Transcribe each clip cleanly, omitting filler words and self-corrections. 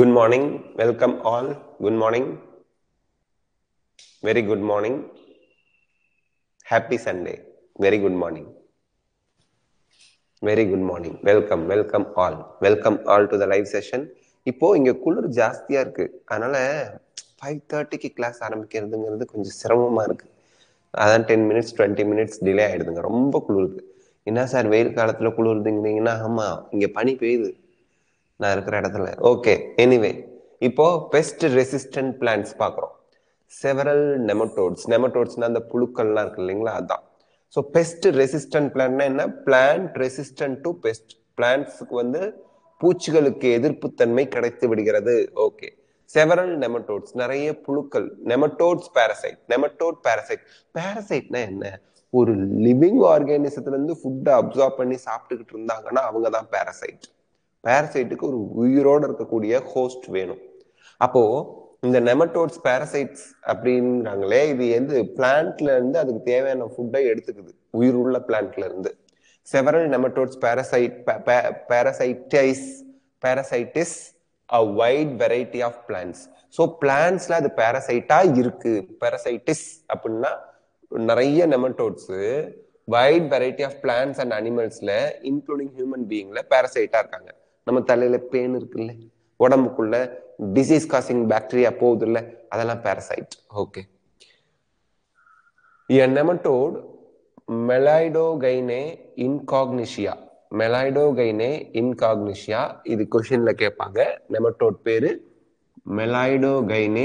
Good morning, welcome all. Good morning, very good morning. Happy Sunday, very good morning. Very good morning, welcome, welcome all to the live session. இப்போ இங்க குளிர் ஜாஸ்தியா இருக்கு, அதனால 5:30க்கு class ஆரம்பிக்கிறதுங்கிறது கொஞ்சம் சிரமமா இருக்கு. அதான் 10 minutes 20 minutes டிலே ஆயிடுதுங்க. ரொம்ப குளிருது. என்ன சார் வெயில் காலத்துல குளிருதுங்கிறீங்கன்னா, ஆமா இங்க பனி பெய்யுது நான் இருக்கிற இடத்துல. ஓகே, எனிவே இப்போ பெஸ்ட் ரெசிஸ்டன்ட் பிளான்ஸ் பார்க்குறோம். செவரல் நெமட்டோட்ஸ், நெமட்டோட்ஸ்னா அந்த புழுக்கள்லாம் இருக்கு இல்லைங்களா, அதுதான். ஸோ பெஸ்ட் ரெசிஸ்டன்ட் பிளான்ட்னா என்ன? பிளான்ட் ரெசிஸ்டன்ட் டு பெஸ்ட், பிளான்ட்ஸுக்கு வந்து பூச்சிகளுக்கு எதிர்ப்புத்தன்மை கிடைத்து விடுகிறது. ஓகே, செவரல் நெமட்டோட்ஸ், நிறைய புழுக்கள். Nematodes parasite, nematode parasite. பேரசைட்னா என்ன? ஒரு லிவிங் ஆர்கானிசத்துலேருந்து ஃபுட்டை அப்சார்ப் பண்ணி சாப்பிட்டுக்கிட்டு இருந்தாங்கன்னா அவங்க தான் பேரசைட். பேரசைட்டுக்கு ஒரு உயிரோடு இருக்கக்கூடிய ஹோஸ்ட் வேணும். அப்போ இந்த நெமட்டோட்ஸ் பேரசைட்ஸ் அப்படிங்கிறாங்களே, இது வந்து பிளான்ட்ல இருந்து அதுக்கு தேவையான ஃபுட்டை எடுத்துக்குது, உயிர் உள்ள பிளான்ட்ல இருந்து. Several nematodes parasitise a wide variety of plants. So பிளான்ட்ஸ்ல அது பேரசைட்டா இருக்கு. பேரசைட்டிஸ் அப்படின்னா நிறைய nematodes wide variety of plants and அனிமல்ஸ்ல இன்க்ளூடிங் ஹியூமன் பீயிங்ல பேரசைட்டா இருக்காங்க. நம்ம தலையில பேன் இருக்குல்ல, உடம்புக்குள்ள டிசீஸ் காசிங் பாக்டீரியா போகுது இல்ல, அதெல்லாம் parasite. Okay, a nematode Meloidogyne incognita, Meloidogyne incognita. இது கொஸ்டின்ல கேட்பாங்க. நெமட்டோட் பேரு Meloidogyne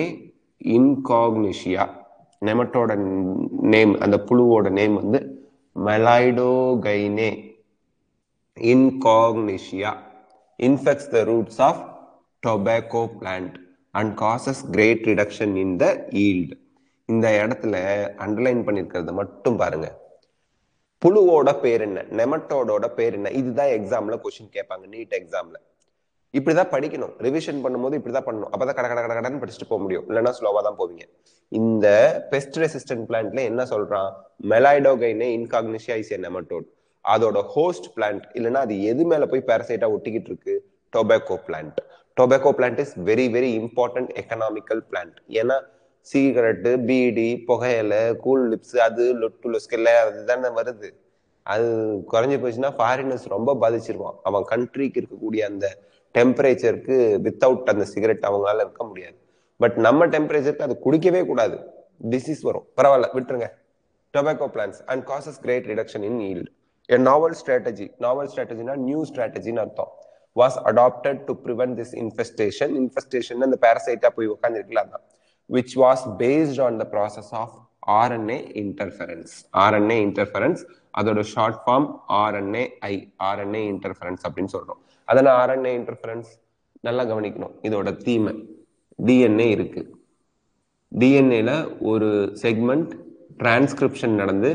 incognita. நெமட்டோட நேம், அந்த புழுவோட நேம் வந்து Meloidogyne incognita. Infects the roots of tobacco plant and causes great reduction in the yield. இந்த இடத்துல அண்டர்லைன் பண்ணிருக்கிறது மட்டும் பாருங்க. புழுவோட பேர் என்ன, நெமட்டோடோட பேர் என்ன, இதுதான் எக்ஸாம்ல கொஸ்டின் கேட்பாங்க, நீட் எக்ஸாம்ல. இப்படிதான் படிக்கணும், ரிவிஷன் பண்ணும்போது இப்படிதான் பண்ணணும். அப்பதான் கட கட கடன்னு படிச்சுட்டு போக முடியும், இல்லைன்னா ஸ்லோவா தான் போவீங்க. இந்த பெஸ்ட் ரெசிஸ்டன்ட் பிளான்ட்ல என்ன சொல்றான்? Meloidogyne incognita is a nematode. அதோட ஹோஸ்ட் பிளான்ட் இல்லைன்னா அது எது மேல போய் பேரசைட்டா ஒட்டிக்கிட்டு இருக்கு? Tobacco plant. Tobacco plant is very very important economical plant. ஏன்னா சிகரெட்டு, பீடி, புகையில, கூல் லிப்ஸ், அது லொட்டு லொஸ்கெல்ல அதுதானே வருது. அது குறைஞ்சி போச்சுன்னா ஃபாரினர்ஸ் ரொம்ப பாதிச்சிருவான். அவன் கண்ட்ரிக்கு இருக்கக்கூடிய அந்த டெம்பரேச்சருக்கு வித்தவுட் அந்த சிகரெட் அவங்களால இருக்க முடியாது. பட் நம்ம டெம்பரேச்சருக்கு அது குடிக்கவே கூடாது, டிசீஸ் வரும். பரவாயில்ல, விட்டுருங்க. Tobacco plants and causes great reduction in yield. A novel strategy, novel strategy na new strategy na artham, was adopted to prevent this infestation. Infestation and the parasite poi ukandirukla adha, which was based on the process of RNA interference. RNA interference adoda short form RNAi, RNA interference appdin solrom. adana RNA interference nalla gavanikkanum. idoda theme DNA irukku. DNA la oru segment transcription nadandhu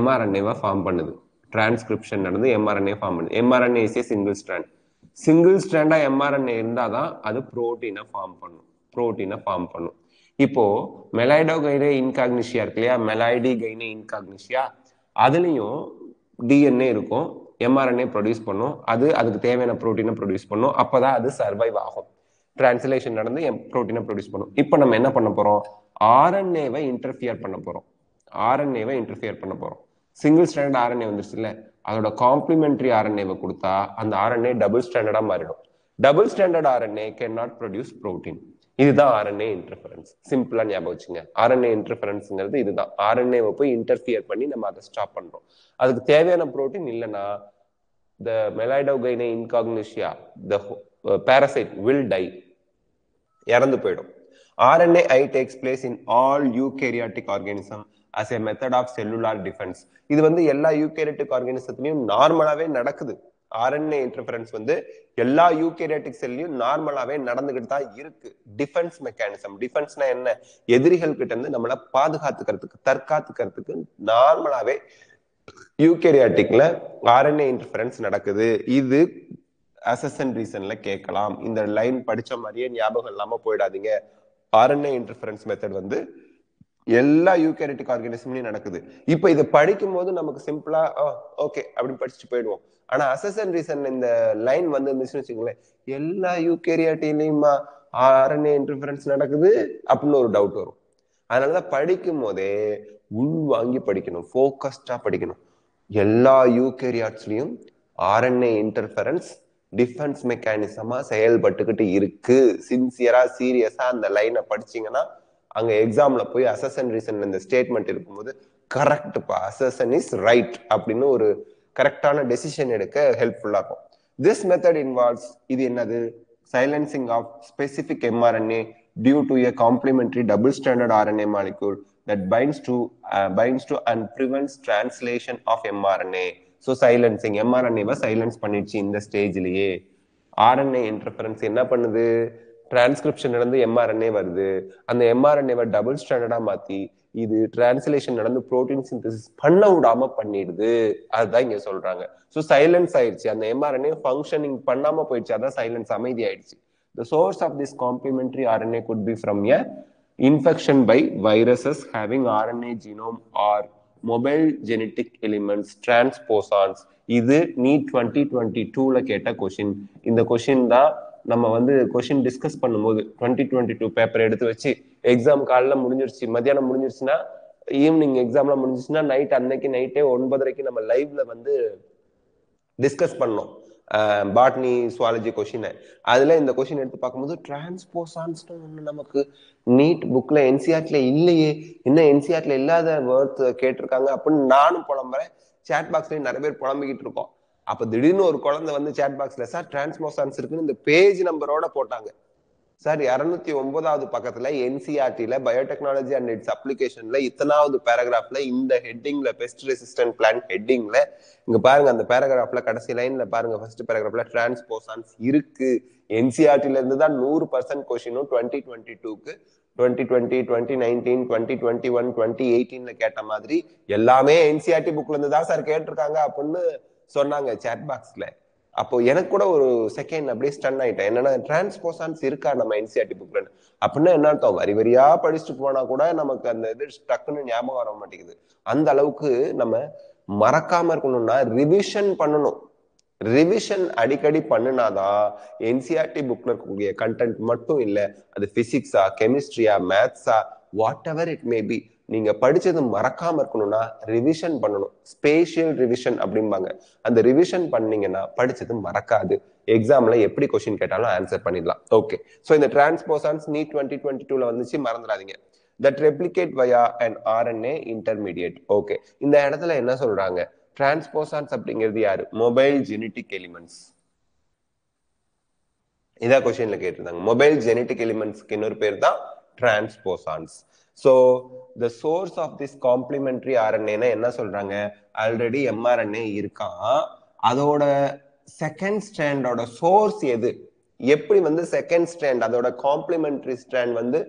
mRNA va form pannudhu. Transcription நடந்து mRNA form பண்ணுது. mRNA is a single strand. Single ஸ்ட்ராண்டா mRNA இருந்தால் தான் அது ப்ரோட்டீனை form பண்ணும், ப்ரோட்டீனை form பண்ணும். இப்போ Meloidogyne incognita இருக்கு இல்லையா, Meloidogyne incognita, அதுலேயும் DNA இருக்கும், mRNA ப்ரொடியூஸ் பண்ணும். அது அதுக்கு தேவையான ப்ரோட்டீனை ப்ரொடியூஸ் பண்ணும். அப்போ தான் அது சர்வைவ் ஆகும். டிரான்ஸ்லேஷன் நடந்து ப்ரோட்டீனை ப்ரொடியூஸ் பண்ணும். இப்போ நம்ம என்ன பண்ண போகிறோம்? ஆர்என்ஏவை இன்டர்ஃபியர் பண்ண போகிறோம். ஆர்என்ஏவை இன்டர்ஃபியர் பண்ண போகிறோம். சிங்கிள் ஸ்டாண்டர்ட் ஆர்என்ஏ வந்துருச்சு இல்ல, அதோட காம்ப்ளிமெண்டரி ஆர்என்ஏவை கொடுத்தா அந்த ஆர்என்ஏ டபுள் ஸ்டாண்டர்டா மாறிடும். Double standard RNA can not produce protein. இதுதான் ஆர்என்ஏ இன்டர்ஃபரன்ஸ். சிம்பிளா ஞாபகம் வச்சுங்க, ஆர்என்ஏ இன்டர்ஃபரன்ஸ்ங்கிறது இதுதான். ஆர்என்ஏவை போய் இன்டர்ஃபியர் பண்ணி நம்ம அதை ஸ்டாப் பண்றோம். அதுக்கு தேவையான ப்ரோட்டீன் இல்லைன்னா the Meloidogyne incognita, the parasite will die, இறந்து போயிடும். RNA I takes place in all eukaryotic organism as a method of cellular defense. இது வந்து எல்லா யூகேரியாட்டிக் ஆர்கானிசத்திலையும் நார்மலாவே நடக்குது. RNA interference வந்து எல்லா யூகேரியாட்டிக் செல்லையும் நார்மலாவே நடந்துகிட்டு தான் இருக்கு. Defence mechanism. டிஃபென்ஸ்னா என்ன? எதிரிகள் கிட்ட இருந்து நம்மளை பாதுகாத்துக்கிறதுக்கு, தற்காத்துக்கிறதுக்கு நார்மலாவே யூகேரியாட்டிக்ல RNA interference நடக்குது. இது அசசன் ரீசன்ல கேட்கலாம். இந்த லைன் படிச்ச மாதிரியே ஞாபகம் இல்லாம போயிடாதீங்க. RNA interference மெத்தட் வந்து எல்லா யூகேரிட்டிக் ஆர்கானிசம்லயும் நடக்குது. இப்போ இதை படிக்கும் போது நமக்கு சிம்பிளா ஓகே அப்படின்னு படிச்சுட்டு போயிடுவோம். ஆனா அசெசன் ரீசன் இந்த லைன் வந்து இருந்துச்சுன்னு வச்சுக்கோங்களேன், எல்லா யூகேரியாட்டிலையுமா ஆர்என்ஏ இன்டர்ஃபரன்ஸ் நடக்குது அப்படின்னு ஒரு டவுட் வரும். அதனாலதான் படிக்கும் போதே உள்வாங்கி படிக்கணும், ஃபோக்கஸ்டா படிக்கணும். எல்லா யூகேரியாட்ஸ்லயும் ஆர்என்ஏ இன்டர்ஃபரன்ஸ் டிஃபென்ஸ் மெக்கானிசமா செயல்பட்டுக்கிட்டு இருக்கு. சின்சியரா சீரியஸா அந்த லைனை படிச்சீங்கன்னா அங்க எக்ஸாம்ல போய் அசெசன் ரீசன் இந்த ஸ்டேட்மெண்ட் இருக்கும்போது கரெக்ட்பா அசெசன் இஸ் ரைட் அப்படின்னு ஒரு கரெக்டான டெசிஷன் எடுக்க ஹெல்ப்ஃபுல்லா இருக்கும். திஸ் மெத்தட் இன்வால்வ்ஸ் இது என்னது silencing of specific mRNA due to a complementary double standard RNA molecule that binds to and prevents translation of mRNA. So silencing எம்ஆர்என்ஏவை சைலன்ஸ் பண்ணிடுச்சு. இந்த ஸ்டேஜ்லயே ஆர்என்ஏ இன்டர்ஃபரன்ஸ் என்ன பண்ணுது, டிரான்ஸ்கிரிப்ஷன் நடந்து எம்ஆர்என்ஏ வருது, அந்த எம்ஆர்என்ஏவை டபுள் ஸ்டாண்டர்டா மாத்தி இது டிரான்ஸ்லேஷன் நடந்து புரோட்டீன் சிந்தசிஸ் பண்ண விடாம பண்ணிடுது. அதுதான் இங்க சொல்றாங்க. ஸோ சைலன்ஸ் ஆயிடுச்சு, அந்த எம்ஆர்என்ஏ ஃபங்க்ஷனிங் பண்ணாம போயிடுச்சு, அதான் சைலன்ஸ், அமைதி ஆயிடுச்சு. The source of this complementary RNA could be from a infection by viruses having RNA genome or mobile genetic elements transposons. இது நீட் 2022ல கேட்ட கொஷின். இந்த கொஷின் தான் நம்ம வந்து கொஷின் டிஸ்கஸ் பண்ணும்போது 2022 பேப்பர் எடுத்து வச்சு எக்ஸாம் காலைல முடிஞ்சிருச்சு, மத்தியானம் முடிஞ்சிருச்சுன்னா ஈவினிங் எக்ஸாம்லாம் முடிஞ்சிருச்சுன்னா நைட் அன்னைக்கு நைட்டே 9:30க்கு நம்ம லைவ்ல வந்து டிஸ்கஸ் பண்ணோம் பாட்னி சுவாலஜி கொஷினை. அதுல இந்த கொஷின் எடுத்து பார்க்கும்போது டிரான்ஸ்போசான்ஸ்னு ஒன்று நமக்கு நீட் புக்ல என்சிஆர்டில இல்லையே, என்ன என்சிஆர்டில இல்லாத வேர்ட்ஸ் கேட்டிருக்காங்க அப்படின்னு நானும் புலம்புறேன். சேட் பாக்ஸ்லயும் நிறைய பேர் புலம்பிக்கிட்டு இருக்கோம். அப்ப திடீர்னு ஒரு குழந்தை வந்து சேட் பாக்ஸ்ல சார் டிரான்ஸ்போசான்ஸ் இருக்குன்னு இந்த பேஜ் நம்பரோட போட்டாங்க. சார் 209வது பக்கத்துல என்சிஆர்டில பயோடெக்னாலஜி அண்ட் இட்ஸ் அப்ளிகேஷன்ல இத்தனாவது பேராகிராஃப்ல இந்த ஹெட்டிங்ல பெஸ்ட் ரெசிஸ்டன்ட் பிளான்ட் ஹெட்டிங்ல இங்க பாருங்க அந்த பேராகிராஃப்ல கடைசி லைன்ல பாருங்க ஃபர்ஸ்ட் பேராகிராஃப்ல டிரான்ஸ்போசான்ஸ் இருக்கு. என்சிஆர்டில இருந்து தான் 100% கொஷினும் 2022க்கு 2020 2019 2021 2018ல கேட்ட மாதிரி எல்லாமே என்சிஆர்டி புக்ல இருந்து தான் சார் கேட்டிருக்காங்க அப்படின்னு சொன்னாங்க சேட் பாக்ஸ்ல. அப்போ எனக்கு கூட ஒரு செகண்ட் அப்படியே ஸ்டன் ஆயிட்டேன், என்னன்னா டிரான்ஸ்போசான்ஸ் இருக்கா நம்ம என்சிஆர்டி புக்ல அப்படின்னா என்ன அர்த்தம், வரி வரியா படிச்சுட்டு போனா கூட நமக்கு அந்த இது டக்குன்னு ஞாபகம் வர மாட்டேங்குது. அந்த அளவுக்கு நம்ம மறக்காம இருக்கணும்னா ரிவிஷன் பண்ணணும். ரிவிஷன் அடிக்கடி பண்ணினாதான் என்சிஆர்டி புக்ல இருக்கக்கூடிய கண்டென்ட் மட்டும் இல்லை, அது பிசிக்ஸா கெமிஸ்ட்ரியா மேத்ஸா வாட் எவர் இட் மேபி நீங்க படிச்சது மறக்காம இருக்கணும்னா ரிவிஷன் பண்ணணும். ஸ்பேஷியல் ரிவிஷன் அப்படிம்பாங்க. அந்த ரிவிஷன் பண்ணீங்கன்னா படிச்சது மறக்காது, எக்ஸாம்ல எப்படி கொஸ்டின் கேட்டாலும் ஆன்சர் பண்ணிடலாம். ஓகே, சோ இந்த டிரான்ஸ்போசான்ஸ் நீட் 2022ல வந்துச்சு, மறந்துடாதீங்க. That replicate via and RNA intermediate. Okay, இந்த இடத்துல என்ன சொல்றாங்க, டிரான்ஸ்போசான்ஸ் அப்படிங்கிறது யாரு, மொபைல் ஜெனட்டிக் எலிமெண்ட்ஸ். இதான் கொஸ்டின்ல கேட்டிருந்தாங்க. மொபைல் ஜெனட்டிக் எலிமெண்ட்ஸ்க்கு இன்னொரு பேர் தான் transposons. So the source of this complementary ஆர்என்ஏன்னா என்ன சொல்றாங்க, ஆல்ரெடி எம்ஆர்என்ஏ இருக்கா, அதோட செகண்ட் ஸ்டாண்டோட சோர்ஸ் எது, எப்படி வந்து செகண்ட் ஸ்டாண்ட் அதோட காம்ப்ளிமெண்டரி ஸ்டாண்ட் வந்து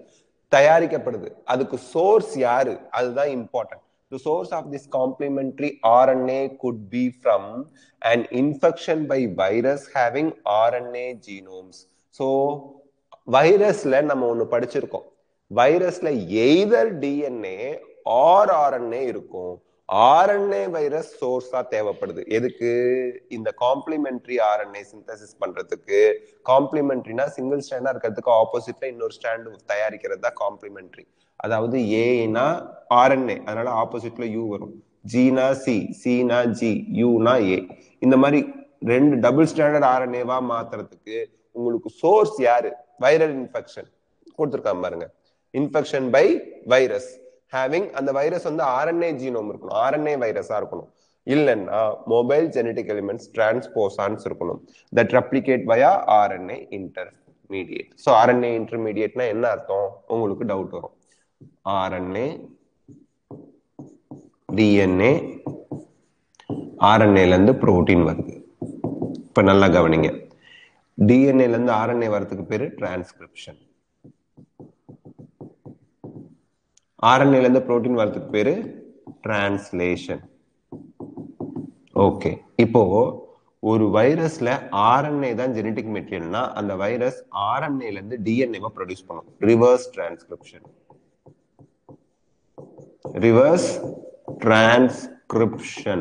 தயாரிக்கப்படுது, அதுக்கு சோர்ஸ் யாரு, அதுதான் important. The source of this complementary RNA could be from an infection by virus having RNA genomes. So virusல நம்ம ஒன்னு படிச்சிருக்கோம், வைரஸ்ல either DNA or RNA இருக்கும். RNA வைரஸ் சோர்ஸா தேவைப்படுது, எதுக்கு, இந்த காம்ப்ளிமெண்டரி RNA சிந்தசிஸ் பண்றதுக்கு. காம்ப்ளிமெண்டரினா சிங்கிள் ஸ்டாண்டா இருக்கிறதுக்கு ஆப்போசிட்ல இன்னொரு ஸ்டாண்ட் தயாரிக்கிறது தான் காம்ப்ளிமெண்டரி. அதாவது ஏனா ஆர்என்ஏ, அதனால ஆப்போசிட்ல யூ வரும், ஜினா சி, சினா ஜி, யூனா ஏ. இந்த மாதிரி ரெண்டு டபுள் ஸ்டாண்டர்ட் ஆர்என்ஏவா மாத்துறதுக்கு உங்களுக்கு சோர்ஸ் யாரு, வைரல் இன்ஃபெக்ஷன் கொடுத்துருக்காங்க பாருங்க, இன்ஃபெக்ஷன் பை வைரஸ் ஹேவிங், அந்த வைரஸ் வந்து ஆர்என்ஏ ஜீனோம் இருக்கணும், ஆர்என்ஏ வைரஸா இருக்கணும், இல்லைன்னா மொபைல் ஜெனட்டிக் எலிமெண்ட்ஸ் டிரான்ஸ்போசான்ஸ் இருக்கணும். That replicate via RNA intermediate. So RNA இன்டர்மீடியேட்னா என்ன அர்த்தம், உங்களுக்கு டவுட் வரும். ஆர்என்ஏ டிஎன்ஏ, ஆர்என்ஏல இருந்து புரோட்டீன் வருது. இப்ப நல்லா கவனிங்க, டிஎன்ஏல இருந்து ஆர்என்ஏ வரதுக்கு பேரு டிரான்ஸ்கிரிப்ஷன், ஆர்என்ஏல இருந்து புரோட்டீன் வரதுக்கு பேரு டிரான்ஸ்லேஷன். ஓகே, இப்போ ஒரு வைரஸ்ல ஆர்என்ஏ தான் ஜெனடிக் மெட்டீரியல்னா அந்த வைரஸ் ஆர்என்ஏல இருந்து டிஎன்ஏவை ப்ரொடியூஸ் பண்ணும், reverse transcription. reverse transcription.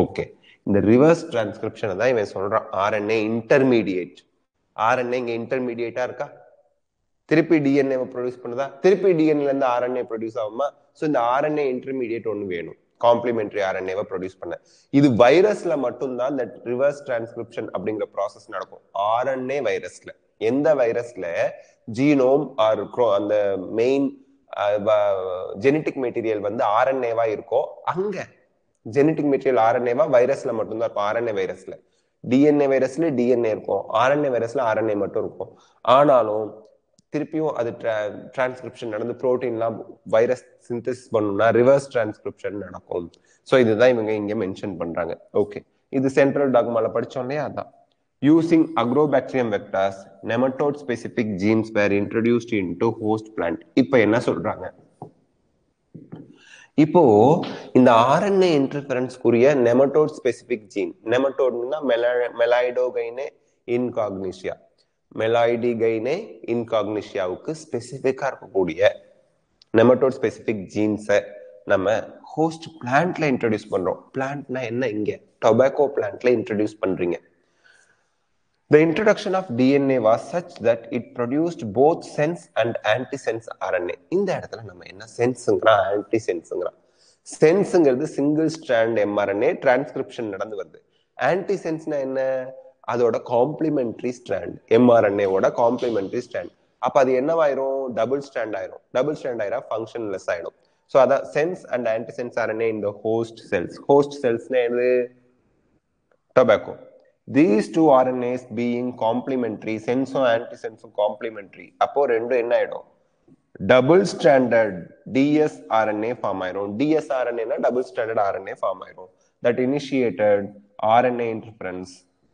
Okay. In the reverse transcription, RNA intermediate. RNA intermediate DNA produce DNA RNA produce. So in the RNA intermediate only complementary RNA produce. This virus that reverse transcription process RNA virus. In the virus genome or the main genetic material RNA genetic material RNA virus RNA virus. DNA virus DNA RNA virus RNA RNA. Transcription and the protein virus synthesis reverse transcription. So this is mentioned. Okay. This is central dogma. Using agrobacterium vectors, nematode specific genes were introduced into host plant. Now, in the RNA interference, nematode specific gene. Nematode is Meloidogyne incognita. Meloidogyne incognita specific nematode specific genes nama host plant la introduce pandrom. Plant na enna inge tobacco plant la introduce pandringa. The introduction of DNA was such that it produced both sense and antisense RNA. In the edathula nama enna sense ngra antisense ngra sense ngiradhu single strand mRNA transcription nadandu varudhu. Antisense na enna adoda complementary strand mRNA oda complementary strand appo adu enna vairum double strand aira functionless aidum. So ada sense and antisense RNA in the host cells na endu tobacco. These two RNAs being complementary, sense and antisense complementary appo rendu enna aidum double stranded dsRNA form aidum. dsRNA na double stranded RNA form aidum that initiated RNA interference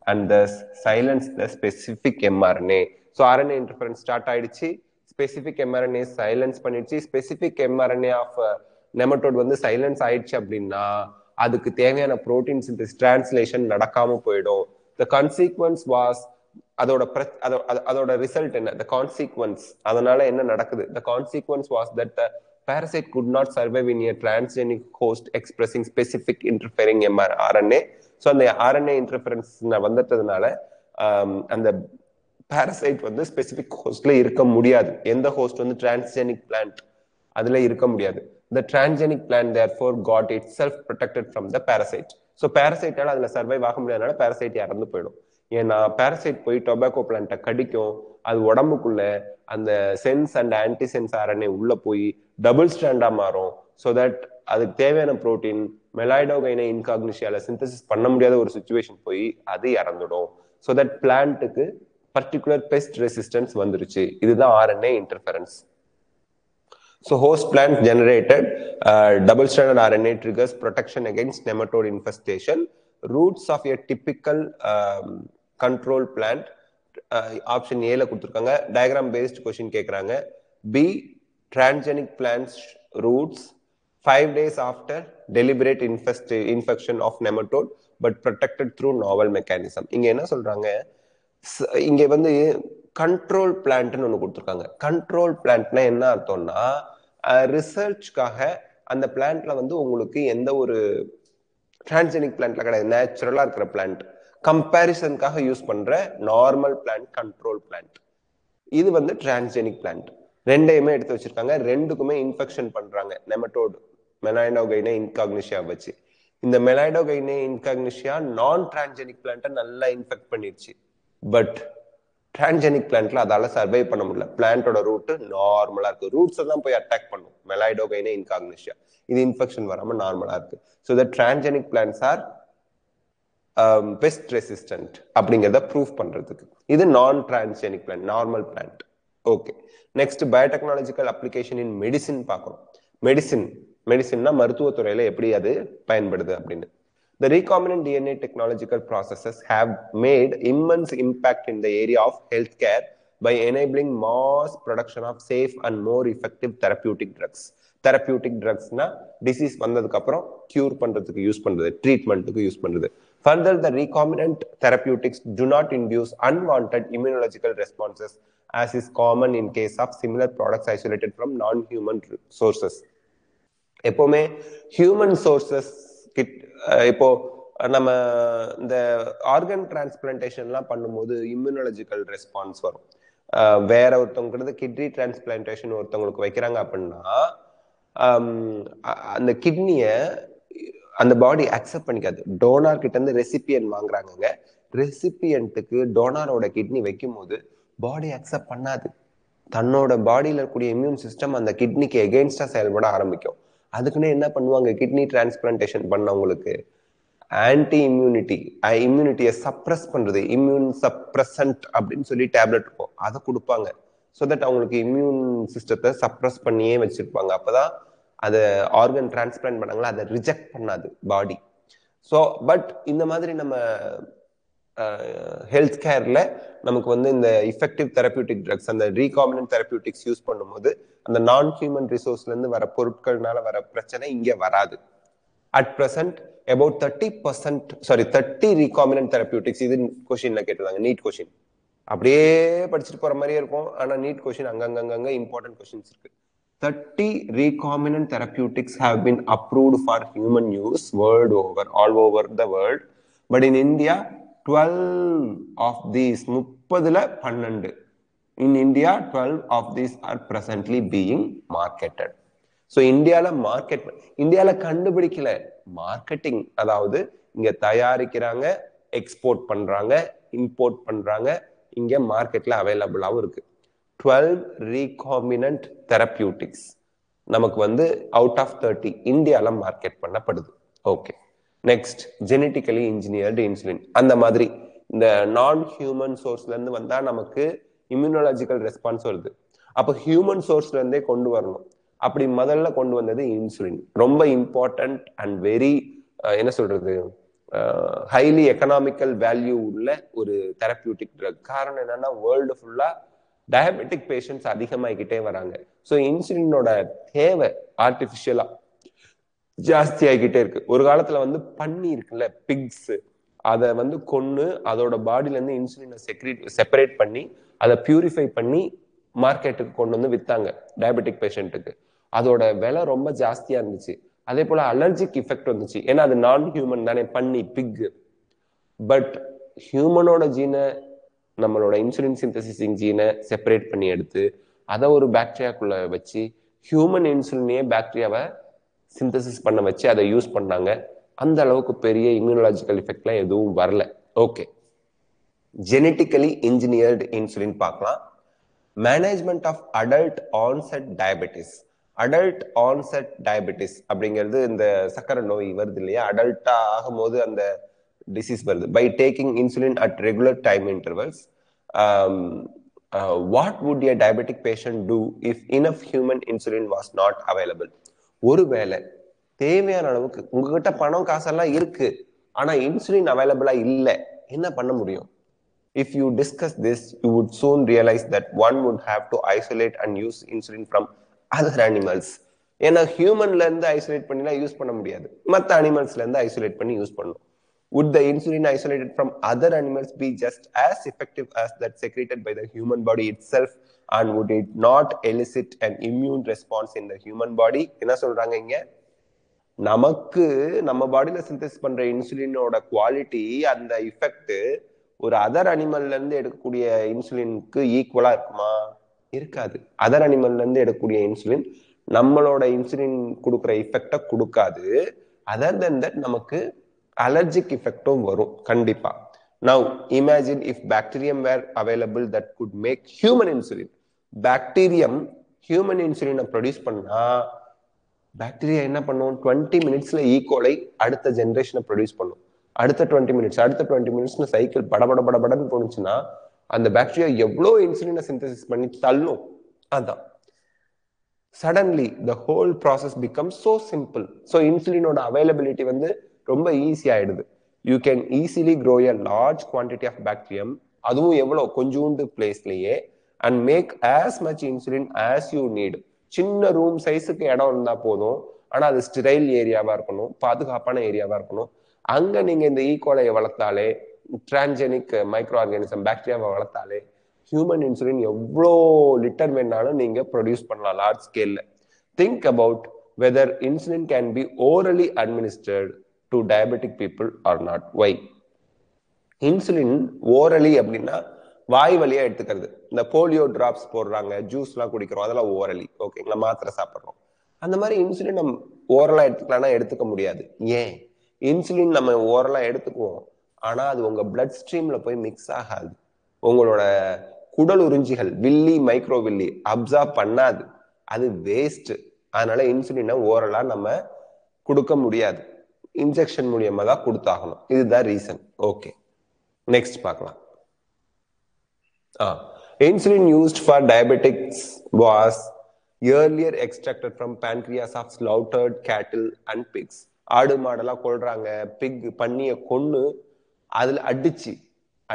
and thus silence the specific mRNA. So RNA interference start aidichi, specific mRNA silence panidichi, specific mRNA of nematode vandu silence aidichi appadina adukku theviyana protein synthesis translation nadakama poidum. The consequence was adoda result enna, the consequence adanal enna nadakudhu, the consequence was that the parasite could not survive in a transgenic host expressing specific interfering mRNA. So, the RNA interference and the parasite on the specific host in the host on the transgenic plant. The transgenic plant therefore got itself protected from the parasite. So, parasite survive parasite parasite tobacco plant and the sense and antisense RNA double strand so that protein Meloidogyne incognita synthesis panna mudiyadha oru situation poi adu yarandudom. So that plant ku particular pest resistance vandiruchu. This is the RNA interference. So host plant generated double stranded RNA triggers protection against nematode infestation. Roots of a typical control plant option A la kuduthirukanga. Diagram based question kekranga. B, transgenic plants roots 5 days after deliberate infection of nematode but protected through novel mechanism. Inge enna solranga, inge vandu control plant nu onu kuduthirukanga. Control plant na enna artham na research kaga and the plant la vandu ungalku endha oru transgenic plant la kada natural ah irukra plant comparison kaga use pandra normal plant control plant. Idu vandu transgenic plant ரெண்டையுமே எடுத்து வச்சிருக்காங்க. ரெண்டுக்குமே infection பண்றாங்க nematode Meloidogyne incognita வச்சு. இந்த Meloidogyne incognita நான் transgenic பிளான்ட்டை நல்லா இன்ஃபெக்ட் பண்ணிருச்சு. பட் டிரான்ஜெனிக் பிளான்ட்ல அதால சர்வை பண்ண முடியல. பிளான்ட்டோட ரூட் நார்மலா இருக்கு. ரூட்ஸை தான் போய் அட்டாக் பண்ணும் Meloidogyne incognita. இது இன்ஃபெக்ஷன் வராம நார்மலா இருக்கு. So the transgenic plants are pest resistant அப்படிங்கிறத ப்ரூவ் பண்றதுக்கு இது நான் transgenic plant normal plant. Okay. Next, biotechnological application in medicine. Medicine na maruthuva thurayila eppadi adu payanpadudhu appadinu. The recombinant DNA technological processes have made immense impact in the area of healthcare by enabling mass production of safe and more effective therapeutic drugs. Therapeutic drugs na disease vandadukku appuram cure pandradhukku use pandradhu, treatmentku use pandradhu. Further, the recombinant therapeutics do not induce unwanted immunological responses as is common in case of similar products isolated from non-human sources. human sources kit the organ transplantation immunological response where kidney transplantation and the kidney and the body accept panikadu donor kitta recipient vaangranga recipient ku donor oda kidney vekkumbodhu body accept pannadhu தன்னோட பாடியில இருக்கக்கூடிய immune system அந்த கிட்னிக்கு எகெயின்ஸ்டா செயல்பட ஆரம்பிக்கும். அதுக்குன்னு என்ன பண்ணுவாங்க, kidney transplantation பண்ணவங்களுக்கு ஆன்டி இம்யூனிட்டியை சப்ரஸ் பண்றது, இம்யூன் சப்ரஸன்ட் அப்படின்னு சொல்லி டேப்லெட் இருக்கும், அதை கொடுப்பாங்க. ஸோ தட் அவங்களுக்கு இம்யூன் சிஸ்டத்தை சப்ரஸ் பண்ணியே வச்சிருப்பாங்க. அப்பதான் அதை ஆர்கன் டிரான்ஸ்பிளான்ட் பண்ணாங்களா அதை ரிஜெக்ட் பண்ணாது பாடி. ஸோ பட் இந்த மாதிரி நம்ம ஹெல்த் கேர்ல நமக்கு இந்த எஃபெக்டிவ் தெரப்பியூட்டிக் ட்ரக்ஸ் அந்த ரீகாம்பினன்ட் தெரப்பியூட்டிக்ஸ் யூஸ் பண்ணும்போது அந்த நான் ஹியூமன் ரிசோர்ஸ்ல இருந்து வர பொருட்கள்னால வர பிரச்சனை இங்கே வராது. At present about 30 recombinant therapeutics, இது கொஸ்டின்ல கேட்டிருந்தாங்க, நீட் கொஸ்டின் அப்படியே படிச்சுட்டு போற மாதிரியே இருக்கும். ஆனா நீட் கொஸ்டின் அங்கங்க இம்பார்ட்டன்ட் கொஸ்டின்ஸ் இருக்கு. 30 recombinant therapeutics have been approved for human use world over, all over the world, but in India 12 of these, 30 in India, 12 of these are presently being marketed. So India la market, India la kandupidikila marketing, adavadhu inga tayarikkiranga, export pandranga, import pandranga, inga market la available ah irukku. 12 recombinant therapeutics namakku out of 30 India la market pannapadudhu. Okay. Next, genetically engineered insulin. அந்த மாதிரி இந்த நான் human சோர்ஸ்ல இருந்து வந்தா நமக்கு immunological response வருது. அப்போ human சோர்ஸ்ல இருந்தே கொண்டு வரணும். அப்படி முதல்ல கொண்டு வந்தது இன்சுலின். ரொம்ப இம்பார்ட்டன்ட் அண்ட் வெரி என்ன சொல்றது, ஹைலி எக்கனாமிக்கல் வேல்யூ உள்ள ஒரு தெரப்பியூட்டிக் ட்ரக். காரணம் என்னன்னா வேர்ல்டு ஃபுல்லா டயபெட்டிக் பேஷண்ட்ஸ் அதிகமாகிக்கிட்டே வராங்க. ஸோ இன்சுலினோட தேவை ஆர்டிஃபிஷியலா ஜாஸ்தி ஆகிக்கிட்டே இருக்கு. ஒரு காலத்துல பன்னி இருக்குல்ல, பிக்ஸ், அதை கொன்று அதோட பாடியில இருந்து இன்சுலினை செப்பரேட் பண்ணி அதை பியூரிஃபை பண்ணி மார்க்கெட்டுக்கு கொண்டு வித்தாங்க டயபெட்டிக் பேஷண்ட்டுக்கு. அதோட விலை ரொம்ப ஜாஸ்தியா இருந்துச்சு. அதே போல அலர்ஜிக் இஃபெக்ட் வந்துச்சு. ஏன்னா அது நான் ஹியூமன் தானே, பன்னி, பிக். பட் ஹியூமனோட ஜீனை, நம்மளோட இன்சுலின் சிந்தசிங் ஜீனை செப்பரேட் பண்ணி எடுத்து அதை ஒரு பாக்டீரியாக்குள்ள வச்சு ஹியூமன் இன்சுலினே பாக்டீரியாவை சிந்தசிஸ் பண்ண வச்சு அதை யூஸ் பண்ணாங்க. அந்த அளவுக்கு பெரிய இம்யூனாலஜிக்கல் எஃபெக்ட்லாம் எதுவும் வரல. ஓகே, ஜெனட்டிக்கலி இன்ஜினியர்டு இன்சுலின் பார்க்கலாம். Management of adult onset diabetes. Adult onset diabetes அப்படிங்கிறது இந்த சக்கரை நோய் வருது இல்லையா, அடல்ட்டா ஆகும் போது அந்த டிசீஸ் வருது. By taking insulin at regular time intervals, what would a diabetic patient do if enough human insulin was not available? ஒருவேளை தேவையான அளவுக்கு உங்ககிட்ட பணம் காசெல்லாம் இருக்கு, ஆனா இன்சுலின் அவைலபிளா இல்லை, என்ன பண்ண முடியும்? If you discuss this, you would soon realise that one would have to isolate and use insulin from other animals. ஏன்னா ஹியூமன்ல இருந்து ஐசோலேட் பண்ணிலாம் யூஸ் பண்ண முடியாது, மற்ற அனிமல்ஸ்ல இருந்து ஐசோலேட் பண்ணி யூஸ் பண்ணணும். Would the insulin isolated from other animals be just as effective as that secreted by the human body itself? And would it not elicit an immune response in the human body? என்ன சொல்றாங்க இங்க, நமக்கு நம்ம பாடியில synthesis பண்ற இன்சுலினோட quality, அந்த effect ஒரு அதர் அனிமல்ல இருந்து எடுக்கக்கூடிய இன்சுலினுக்கு ஈக்குவலா இருக்குமா? இருக்காது. அதர் அனிமல்ல இருந்து எடுக்கக்கூடிய இன்சுலின் நம்மளோட இன்சுலின் கொடுக்குற எஃபெக்டை கொடுக்காது. அதர் தென் தட் நமக்கு அலர்ஜிக் எஃபெக்டும் வரும் கண்டிப்பா. Now imagine if bacterium were available that could make human insulin. Bacterium human insulin produce பண்ணா பாக்டீரியா என்ன பண்ணும், 20 மினிட்ஸ்ல E. coli அடுத்த ஜெனரேஷனை ப்ரொடியூஸ் பண்ணும். அடுத்த 20 மினிட்ஸ், அடுத்த 20 மினிட்ஸ்னு சைக்கிள் படபடன்னு போணுச்சுன்னா அந்த பாக்டீரியா எவ்வளோ இன்சுலினை சிந்தசிஸ் பண்ணி தள்ளும். அதான் suddenly the whole process becomes so simple. So இன்சுலினோட அவைலபிலிட்டி ரொம்ப ஈஸி ஆயிடுது. You can easily grow a large quantity of bacterium, அதுவும் எவ்வளோ கொஞ்சோண்டு பிளேஸ்லயே, and make as much insulin as you need. சின்ன ரூம் சைஸுக்கு இடம் இருந்தா போதும், ஆனா அது ஸ்டிரைல் ஏரியாவா இருக்கணும், பாதுகாப்பான ஏரியாவா இருக்கணும். அங்க நீங்க இந்த E. coli-யை வளர்த்தாலே, டிரான்ஜெனிக் மைக்ரோ ஆர்கானிசம் பாக்டீரியாவை வளர்த்தாலே ஹியூமன் இன்சுலின் எவ்வளோ லிட்டர் வேணாலும் நீங்க ப்ரொடியூஸ் பண்ணலாம் லார்ஜ் ஸ்கேல்ல. Think about whether insulin can be orally administered to diabetic people or not. Why? Insulin orally abdina வாய் வழியா எடுத்துக்கிறது. இந்த போலியோ டிராப்ஸ் போடுறாங்க, ஜூஸ் எல்லாம் குடிக்கிறோம், அதெல்லாம் ஓரலி. ஓகேங்களா, மாத்திரை சாப்பிட்றோம். அந்த மாதிரி இன்சுலின் நம்ம ஓரலா எடுத்துக்கலாம்னா எடுத்துக்க முடியாது. ஏன்? இன்சுலின் நம்ம ஓரலா எடுத்துக்குவோம், ஆனா அது உங்க பிளட் ஸ்ட்ரீம்ல போய் மிக்ஸ் ஆகாது. உங்களோட குடல் உறிஞ்சிகள், வில்லி, மைக்ரோவில்லி அப்சார்ப் பண்ணாது. அது வேஸ்ட். அதனால இன்சுலினை ஓரலா நம்ம கொடுக்க முடியாது. இன்ஜெக்ஷன் மூலியமா தான் கொடுத்தாகணும். இதுதான் ரீசன். ஓகே, நெக்ஸ்ட் பார்க்கலாம். Insulin used for diabetics was earlier extracted from pancreas of slaughtered cattle and pigs. ஆடு மாடெல்லாம் கொள்றாங்க, பிக் பண்ணிய கொன்னு அதுல அடிச்சு,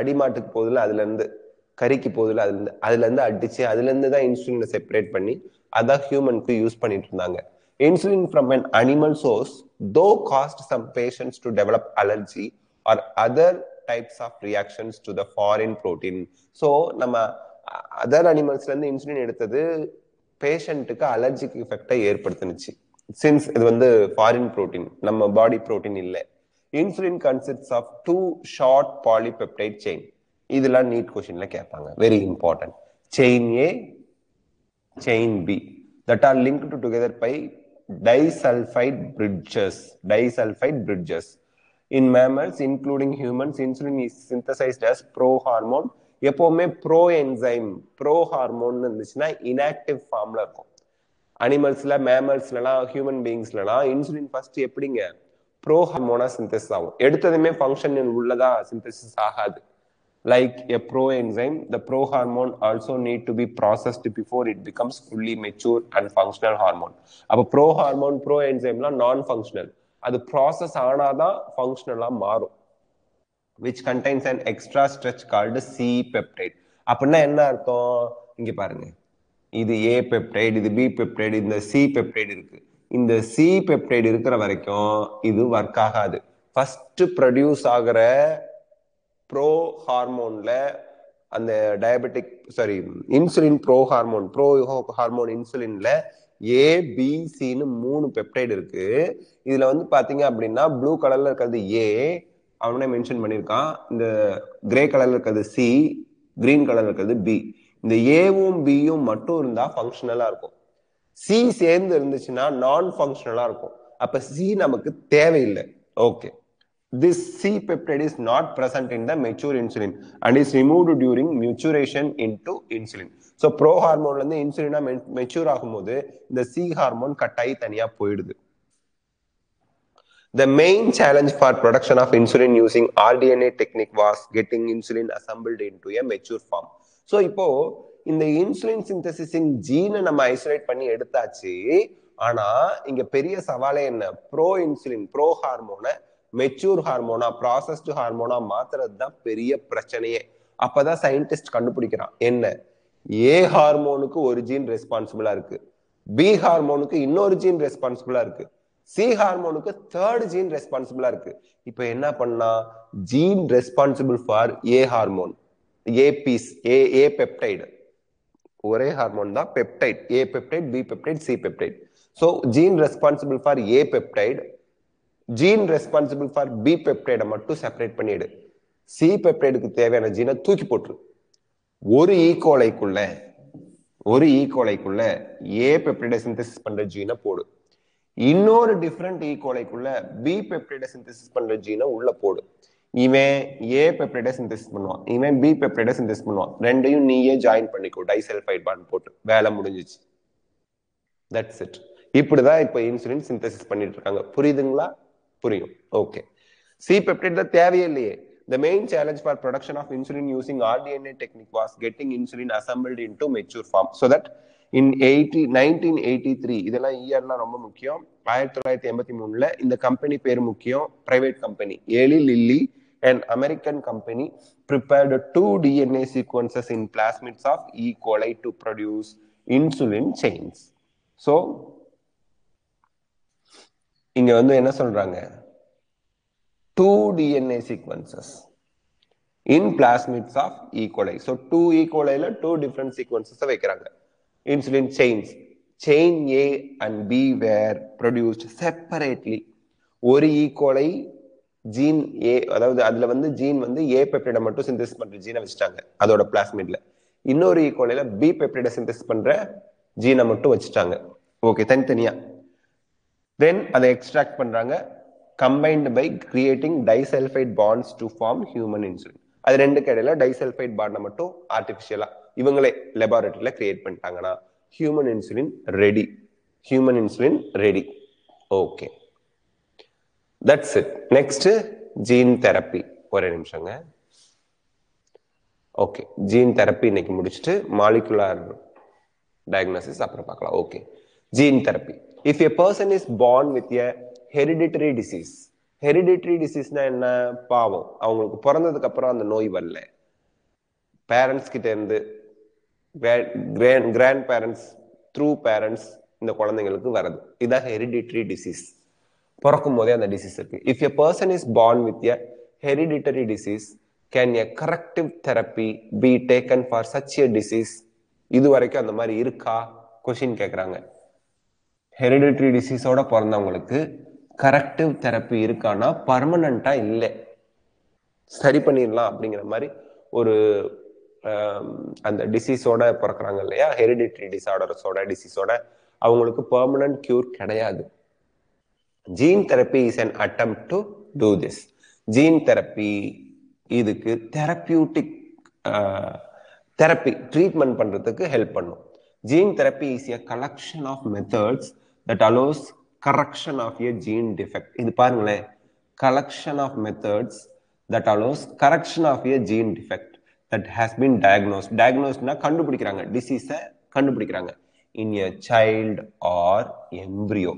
அடிமாட்டுக்கு போதில் அதுல இருந்து, கறிக்கு போதில் அதுல இருந்து அடிச்சு, அதுல இருந்து தான் இன்சுலினை செப்பரேட் பண்ணி அதான் ஹியூமனுக்கு யூஸ் பண்ணிட்டு இருந்தாங்க. Insulin from an animal source though caused some patients to develop allergy or other types of reactions to the foreign protein. So நம்ம other animals ல இருந்து இன்சுலின் எடுத்தது பேஷண்ட்டுக்கு அலர்ஜிக் எஃபெக்டை ஏற்படுத்துனுச்சு. சின்ஸ் இது வந்து ஃபாரின் புரோட்டீன், நம்ம பாடி புரோட்டீன் இல்லை. Insulin consists of 2 short polypeptide chain. இதெல்லாம் நீட் கொஸ்டின்ல கேட்பாங்க, very important. Chain A, chain B that are linked together by disulphide bridges. Disulphide bridges. In mammals, including humans, insulin is synthesized as pro-hormone. எப்போவுமே pro-enzyme, pro-hormone இருந்துச்சுன்னா inactive formல இருக்கும். அனிமல்ஸ்ல, மேமல்ஸ்லாம், human பீயிங்ஸ்லாம் இன்சுலின் ஃபர்ஸ்ட் எப்படிங்க ப்ரோஹார்மோனா சிந்தசிஸ் ஆகும். எடுத்ததுமே ஃபங்க்ஷன் உள்ளதா சிந்தசிஸ் ஆகாது. Like a pro-enzyme, the pro-hormone also need to be processed before it becomes fully mature and functional hormone. அப்போ pro-hormone, pro-enzymeலாம் non-functional. அது ப்ராசஸ் ஆனாதான் ஃபங்க்ஷனலா மாறும். which contains an extra stretch called C peptide. அப்படின்னா என்ன அர்த்தம்? இங்க பாருங்க, இது A peptide, இது B peptide, இந்த C peptide இருக்கு. இந்த C peptide இருக்கிற வரைக்கும் இது வர்க் ஆகாது. ஃபர்ஸ்ட் ப்ரொடியூஸ் ஆகிற ப்ரோ ஹார்மோன்ல அந்த diabetic, sorry, insulin pro hormone, pro hormone இன்சுலின்ல ஏ, பி, சின்னு 3 பெப்டைடு இருக்கு. இதுல வந்து பாத்தீங்க அப்படின்னா ப்ளூ கலர்ல இருக்கிறது ஏ, அவனே மென்ஷன் பண்ணியிருக்கான். இந்த கிரே கலர்ல இருக்கிறது சி, கிரீன் கலர்ல இருக்கிறது பி. இந்த ஏவும் பியும் மட்டும் இருந்தா ஃபங்க்ஷனலா இருக்கும். சி சேர்ந்து இருந்துச்சுன்னா நான் ஃபங்க்ஷனலா இருக்கும். அப்ப சி நமக்கு தேவையில்லை. Okay, this C peptide is not present in the mature insulin and is removed during maturation into insulin. So pro hormone la insulin mature agumode the C hormone katai thaniya poidudu. The main challenge for production of insulin using rDNA technique was getting insulin assembled into a mature form. So ipo இந்த insulin synthesizing gene நம்ம isolate பண்ணி எடுத்தாச்சு. ஆனா இங்க பெரிய சவாலே என்ன? pro insulin, pro hormone mature ஹார்மோனா, processed ஹார்மோனா மாத்துறது தான் பெரிய பிரச்சனையே. அப்பதான் சயின்டிஸ்ட் கண்டுபிடிக்கிறான் என்ன, ஏ ஹார்மோனுக்கு ஒரு ஜீன் ரெஸ்பான்சிபிளா இருக்கு, பி ஹார்மோனுக்கு இன்னொரு ஜீன் ரெஸ்பான்சிபிளா இருக்கு, சி ஹார்மோனுக்கு தேர்ட் ஜீன் ரெஸ்பான்சிபிளா இருக்கு. இப்ப என்ன பண்ணா, gene responsible for A hormone, A piece, A peptide, ஒரே ஹார்மோன் தான் peptide, A peptide, B peptide, C peptide. So gene responsible for A peptide, gene responsible for B பெப்டைடை மட்டும் செப்பரேட் பண்ணிடு, சி பெப்டைடுக்கு தேவையான ஜீனை தூக்கி போட்டுரு. ஒரு ஈகோலைக்குள்ள ஏ பெப்டைடை சிந்தசிஸ் பண்ற ஜீனை போடு, இன்னொரு டிஃப்ரெண்ட் ஈகோலைக்குள்ள பி பெப்டைடை சிந்தசிஸ் பண்ற ஜீனை உள்ள போடு. இவன் ஏ பெப்டைடை சிந்தசிஸ் பண்ணுவான், இவன் பி பெப்டைடை சிந்தசிஸ் பண்ணுவான். ரெண்டையும் நீயே ஜாயின் பண்ணிக்கோ டைசல்ஃபைட் பாண்ட் போட்டு. வேலை முடிஞ்சிச்சு. That's it. இப்படிதான் இப்ப இன்சுலின் சிந்தசிஸ் பண்ணிட்டு இருக்காங்க. புரியுதுங்களா? புரியும். ஓகே, சி பெப்டைட் தான் தேவையே இல்லையே. The main challenge for production of insulin using rDNA technique was getting insulin assembled into mature form. So that in 1983, இதெல்லாம் இயர்லாம் ரொம்ப முக்கியம். 1983ல இந்த கம்பெனி பேர் முக்கியம், private company Eli Lilly, an American company, prepared 2 DNA sequences in plasmids of E. coli to produce insulin chains. So இங்க வந்து என்ன சொல்றாங்க, 2 DNA sequences in plasmids of E. coli. So 2 E. coli ல 2 different sequences வைக்கறாங்க. insulin chains, chain A and B were produced separately. One E. coli gene A, that gene A peptide synthesis gene adhoda plasmid. Another E. coli B peptide synthesis gene okay, then they extract combined by creating disulfide bonds to form human insulin. That disulfide bond artificial. Even laboratory create human insulin ready. Human insulin ready. Okay. That's it. Next, gene therapy. Okay. Gene therapy molecular diagnosis. Okay. Gene therapy. If a person is born with a hereditary disease, na enna pavam. Avangalukku porandadhukku appuram andha noi varala. Parents kitta irundhu grandparents through parents in the kulandengalukku varadu. This is hereditary disease. If a person is born with a hereditary disease, can a corrective therapy be taken for such a disease? Idu varaikku andha mari irukka question kekkranga. Hereditary disease oda porandavangalukku corrective therapy irukana permanent ah illa. Sari panniralam abingra mari oru and the disease order hereditary disorders order disease order permanent cure kadayadu. Gene therapy is an attempt to do this. Gene therapy is therapeutic therapy treatment help pannu. Gene therapy is a collection of methods that allows correction of a gene defect. This is collection of methods that allows correction of a gene defect that has been diagnosed. Diagnosed na kandupidikranga disease kandupidikranga in a child or embryo.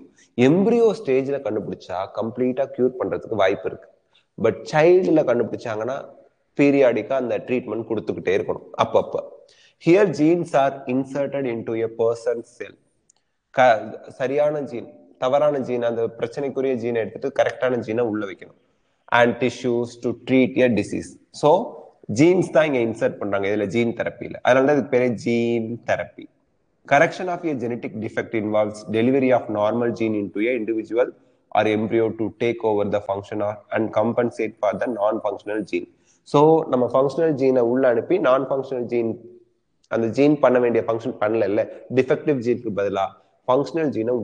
Embryo stage la kandupidicha complete a cure pandradhukku vaayippu irukku. But child la kandupidichaanga na periodic and the treatment kudutukitte irukanum appa appa. Here genes are inserted into a person's cell. Sariyana gene, tavarana gene and the prachanikuriya gene eduthu correctana gene ulla vekanum and tissues to treat a disease. So genes are insert in gene therapy. That is gene therapy. Correction of a genetic defect involves delivery of normal gene into an individual or embryo to take over the function and compensate for the non-functional gene. So, we have functional gene and non-functional gene. And the gene is function defective gene. Functional gene is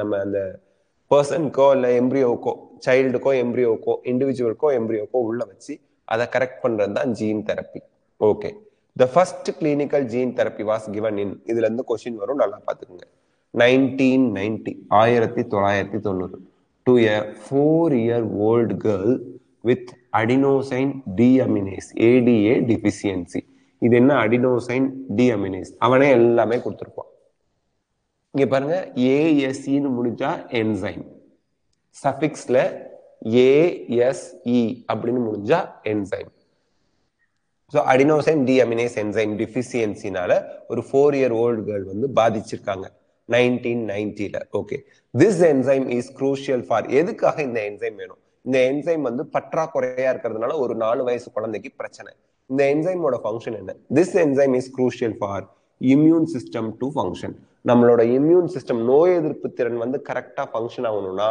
the person, embryo, child, embryo, individual, embryo. That correct gene therapy. Okay. The first clinical gene therapy was given in. This is the question. 1990 to a 4-year-old girl with adenosine deaminase ADA deficiency. This is adenosine deaminase. ASE enzyme. Suffix ASE enzyme. So adenosine deaminase enzyme deficiency nala a 4-year-old girl vandu baadichirukanga 1990 la. Okay. This enzyme is crucial for edhukaga indha enzyme venum. Indha enzyme vandu patra koraiya irukkradunala oru 4 vayasu kulandhukku prachana. Indha enzyme oda function enna? This enzyme is crucial for immune system to function. Nammaloda immune system noy edirpu thiran vandu correct ah function aganumna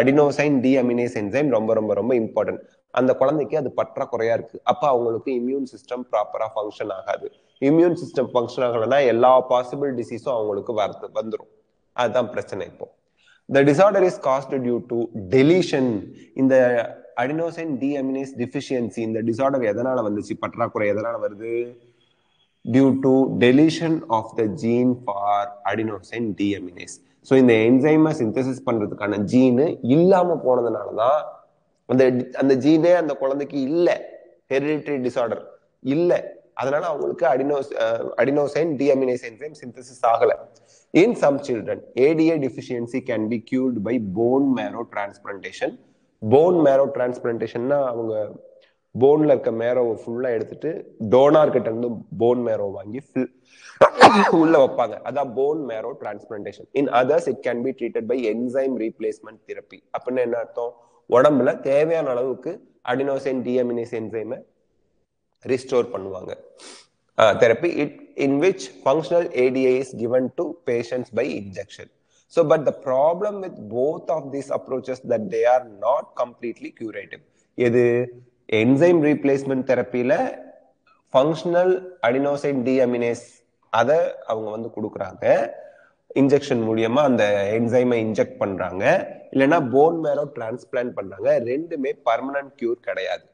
adenosine deaminase enzyme ரொம்ப important. அந்த குழந்தைக்கு அது பற்றா குறையா இருக்கு. அப்ப அவங்களுக்கு immune system ப்ராப்பரா function ஆகாது. இம்யூன் சிஸ்டம் ஃபங்க்ஷன் ஆகலனா எல்லா பாசிபிள் டிசீஸும் அவங்களுக்கு வந்துரும். அதுதான் பிரச்சனை இப்போ. The disorder is caused due to deletion in the adenosine deaminase deficiency. இந்த disorder எதனால வந்துச்சு? பற்றா குறை எதனால வருது? Due to deletion of the gene for adenosine deaminase. So, in the enzyme synthesis பண்றதுக்கான gene இல்லாம போனதுனாலதான் அந்த gene அந்த குழந்தைக்கு இல்ல hereditary disorder இல்ல அதனால அவங்களுக்கு adenosine deaminase enzyme synthesis ஆகல. In some children, ADA deficiency can be cured by bone marrow transplantation. Bone marrow transplantation னா அவங்க போன்ல இருக்க marrow-வ ஃபுல்லா எடுத்துட்டு donor கிட்ட இருந்து bone marrow வாங்கி உள்ள வைப்பாங்க. அதான் bone marrow transplantation. In others, it can be treated by enzyme replacement therapy. அப்படின்னா என்ன அர்த்தம்? உடம்புல தேவையான அளவுக்கு adenosine deaminase enzyme restore பண்ணுவாங்க. therapy in which functional ADA is given to patients by injection. So, but the problem with both of these approaches that they are not completely curative. This enzyme replacement therapy la functional adenosine deaminase adha avanga vandu kudukranga injection mudiyama and enzyme inject pandranga illana bone marrow transplant pandranga rendume permanent cure kadaiyadu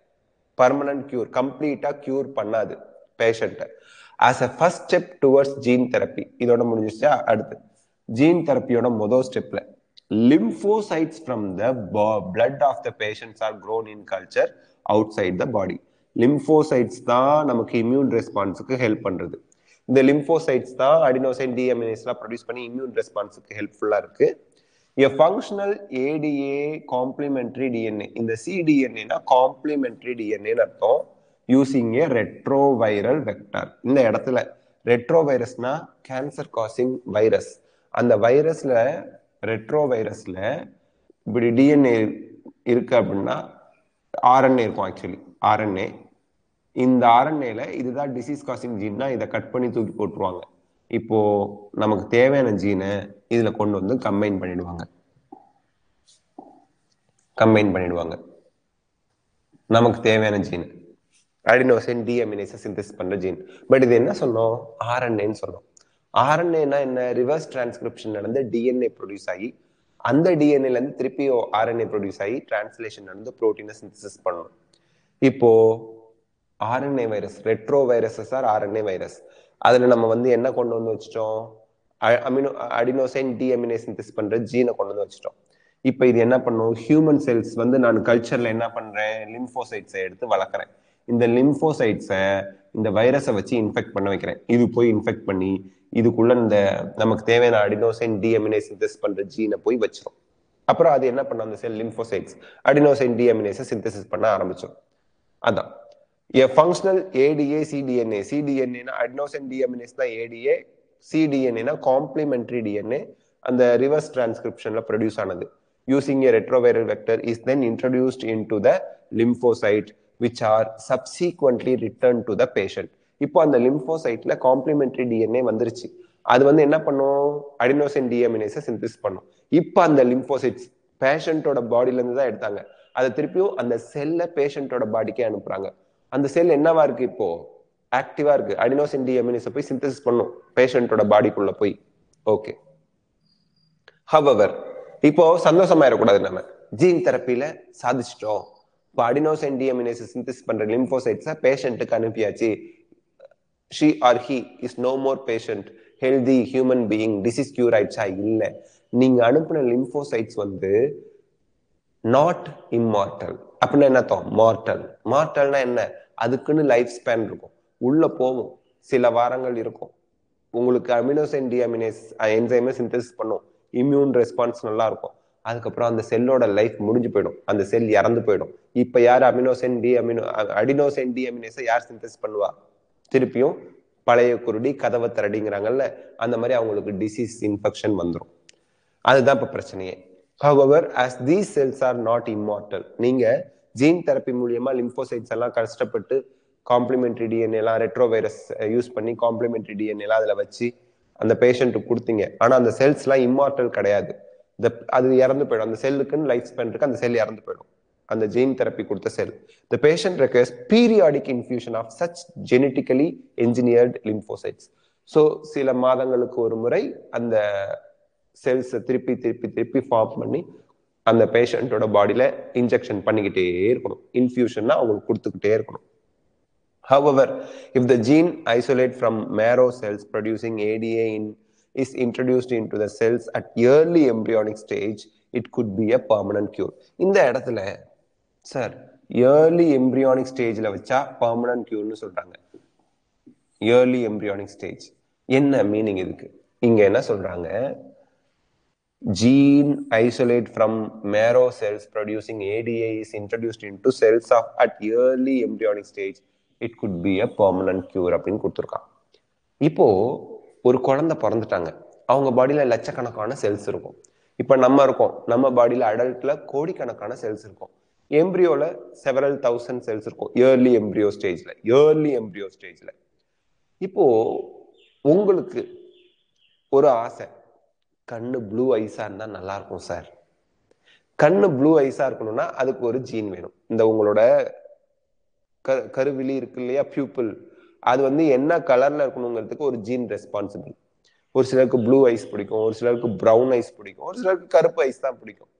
permanent cure complete cure pannadu patient as a first step towards gene therapy idoda mudinjicha adutha gene therapy oda modho step la lymphocytes from the blood of the patients are grown in culture outside the body. Lymphocytes தான் நமக்கு immune response க்கு help பண்றது. இந்த lymphocytes தான் adenosine deaminase ல produce பண்ணி immune response க்கு helpful-ஆ இருக்கு. A functional ADA complementary DNA. இந்த cDNA-னா complementary DNA-ன்னு அர்த்தம். Using a retroviral vector. இந்த இடத்துல retrovirus-னா cancer causing virus. அந்த வைரஸ்ல retrovirus-ல இப்படி DNA இருக்கு அப்படின்னா RNA இருக்கும் ஆக்சுவலி RNA இந்த RNAல இதுதான் டிசீஸ் காசிங் ஜீன்னா இதை கட் பண்ணி தூக்கி போட்டுருவாங்க இப்போ நமக்கு தேவையான ஜீனை இதுல கொண்டு வந்து கம்பைன் பண்ணிடுவாங்க நமக்கு தேவையான ஜீன் அடினோசின் டிஅமினேஸ் சிந்தசிஸ் பண்ற ஜீன் பட் இது என்ன சொன்னோம் RNAன்னு சொன்னோம் RNAனா என்ன ரிவர்ஸ் டிரான்ஸ்கிரிப்ஷன் நடந்து DNA ப்ரொடியூஸ் ஆகி அந்த டிஎன்ஏல இருந்து திருப்பி ஆர்என்ஏ ப்ரொடியூஸ் ஆகி டிரான்ஸ்லேஷன் நடந்து ப்ரோட்டீனை சிந்தசிஸ் பண்ணணும். இப்போ RNA virus retro viruses or RNA virus அதுல நம்ம வந்து என்ன கொண்டு வந்து வச்சுட்டோம் அமினோ அடினோசைன் டிஎம்ஏ சிந்தசிஸ் பண்ற ஜீனை கொண்டு வந்து வச்சுட்டோம். இப்போ இது என்ன பண்ணும் ஹியூமன் செல்ஸ் வந்து நான் கல்ச்சர்ல என்ன பண்றேன் லிம்போசைட்ஸை எடுத்து வளர்க்குறேன். இந்த லிம்போசைட்ஸை இந்த வைரஸை வச்சு இன்ஃபெக்ட் பண்ண வைக்கிறேன். இது போய் இன்ஃபெக்ட் பண்ணி இதுக்குள்ள இந்த நமக்கு தேவையான அடினோசைன் டிஎம்ஏ சிந்தசிஸ் பண்ற ஜீனை போய் வச்சிரும். அப்புறம் அது என்ன பண்ண அந்த cell lymphocytes adenosine deaminase synthesis பண்ண ஆரம்பிச்சோம். அதான் ஃபங்க்ஷனல் ஏடிஏ சிடிஎன்ஏ சிடிஎன்ஏனா அடினோசைன் டிஎம்ஏஸ் தான் ஏடிஏ சிடிஎன்ஏனா காம்ப்ளிமெண்டரி டிஎன்ஏ அந்த ரிவர்ஸ் டிரான்ஸ்கிரிப்ஷன்ல ப்ரொடியூஸ் ஆனது using a retroviral vector is then introduced into the lymphocyte which are subsequently returned to the patient. இப்போ அந்த லிம்போசைட்ல காம்ப்ளிமெண்டரி டிஎன்ஏ வந்துருச்சு. அது வந்து என்ன பண்ணும் அடினோசின் டிஅமினேஸை சிந்தசிஸ் பண்ணும். இப்போ அந்த லிம்போசைட்ஸ் பேஷண்டோட பாடியில இருந்து தான் எடுத்தாங்க. அதை திருப்பியும் அந்த செல்லை பேஷண்டோட பாடிக்கே அனுப்புறாங்க. அந்த செல் என்னவா இருக்கு இப்போ ஆக்டிவா இருக்கு. அடினோசின் டிஅமினேஸை போய் சிந்தசிஸ் பண்ணும் பேஷண்டோட பாடிக்குள்ள போய். ஓகே ஹவர் இப்போ சந்தோஷமா இருக்கக்கூடாது. நம்ம ஜீன் தெரப்பியில சாதிச்சிட்டோம். இப்போ அடினோசைன் டிஅமினேஸ் சிந்தசிஸ் பண்ற லிம்போசைட்ஸை பேஷண்ட்டுக்கு அனுப்பியாச்சு. She or he is no more patient healthy human being disease cure ஆயிடுச்சா இல்லை. நீங்க அனுப்பின லிம்போசைட்ஸ் வந்து நாட் இம்மார்டல் அப்படின்னா என்ன அர்த்தம் மார்டல். மார்டல்னா என்ன அதுக்குன்னு லைஃப் ஸ்பேன் இருக்கும் உள்ள போகும் சில வாரங்கள் இருக்கும். உங்களுக்கு அமினோசைன் டிஅமினேஸ் என்சைமை சிந்தசிஸ் பண்ணும் இம்யூன் ரெஸ்பான்ஸ் நல்லா இருக்கும். அதுக்கப்புறம் அந்த செல்லோட லைஃப் முடிஞ்சு போயிடும் அந்த செல் இறந்து போயிடும். இப்ப யார் அடினோசைன் டிஅமினேஸை யார் சிந்தசிஸ் பண்ணுவா திருப்பியும் பழைய குருடி கதவை திரடிங்கிறாங்கல்ல அந்த மாதிரி அவங்களுக்கு டிசீஸ் இன்ஃபெக்ஷன் வந்துடும். அதுதான் இப்ப பிரச்சனையே. However as these cells are not immortal நீங்க ஜீன் தெரப்பி மூலியமா லிம்போசைட்ஸ் எல்லாம் கஷ்டப்பட்டு காம்ப்ளிமெண்டரி டிஎன்ஏ எல்லாம் ரெட்ரோவைரஸ் யூஸ் பண்ணி காம்ப்ளிமெண்டரி டிஎன்ஏ எல்லாம் அதுல வச்சு அந்த பேஷண்ட்டுக்கு கொடுத்தீங்க. ஆனா அந்த செல்ஸ் எல்லாம் இம்மார்டல் கிடையாது. அது இறந்து போயிடும். அந்த செல்லுக்குன்னு லைஃப் ஸ்பேன் இருக்கு. அந்த செல் இறந்து போயிடும். அந்த ஜீன் தெரப்பி கொடுத்த cell the patient requires periodic infusion of such genetically engineered lymphocytes. So சில மாதங்களுக்கு ஒரு முறை அந்த செல்ஸை திருப்பி திருப்பி திருப்பி ஃபார்ம் பண்ணி அந்த பேஷண்டோட பாடியில இன்ஜெக்ஷன் பண்ணிக்கிட்டே இருக்கணும். இன்ஃபியூஷன்னா அவங்களுக்கு கொடுத்துக்கிட்டே இருக்கணும். However, if the gene isolate from marrow cells producing ADA is introduced into the cells at early embryonic stage, it could be a permanent cure. In the edathile sir early embryonic stage la vecha permanent cure nu solranga. Early embryonic stage enna meaning idukku inga enna solranga gene isolate from marrow cells producing ADA is introduced into cells of at early embryonic stage, it could be a permanent cure appdin kuduthirukka. Ipo ஒரு குழந்தை பிறந்துட்டாங்க. அவங்க பாடியில லட்சக்கணக்கான cells இருக்கும். இப்ப நம்ம இருக்கோம் நம்ம பாடியில அடல்ட்ல கோடிக்கணக்கான செல்ஸ் இருக்கும். எம்பிரியோல செவரல் தௌசண்ட் செல்ஸ் இருக்கும். ஏர்லி எம்பிரியோ ஸ்டேஜ்ல இப்போ உங்களுக்கு ஒரு ஆசை, கண்ணு ப்ளூ ஐஸாக இருந்தால் நல்லாயிருக்கும் சார். கண்ணு ப்ளூ ஐஸாக இருக்கணும்னா அதுக்கு ஒரு ஜீன் வேணும். இந்த உங்களோட கருவிழி இருக்கு இல்லையா, பியூப்பிள், அது வந்து என்ன கலரில் இருக்கணுங்கிறதுக்கு ஒரு ஜீன் ரெஸ்பான்சிபிள். ஒரு சிலருக்கு ப்ளூ ஐஸ் பிடிக்கும், ஒரு சிலருக்கு ப்ரௌன் ஐஸ் பிடிக்கும், ஒரு சிலருக்கு கருப்பு ஐஸ் தான் பிடிக்கும்.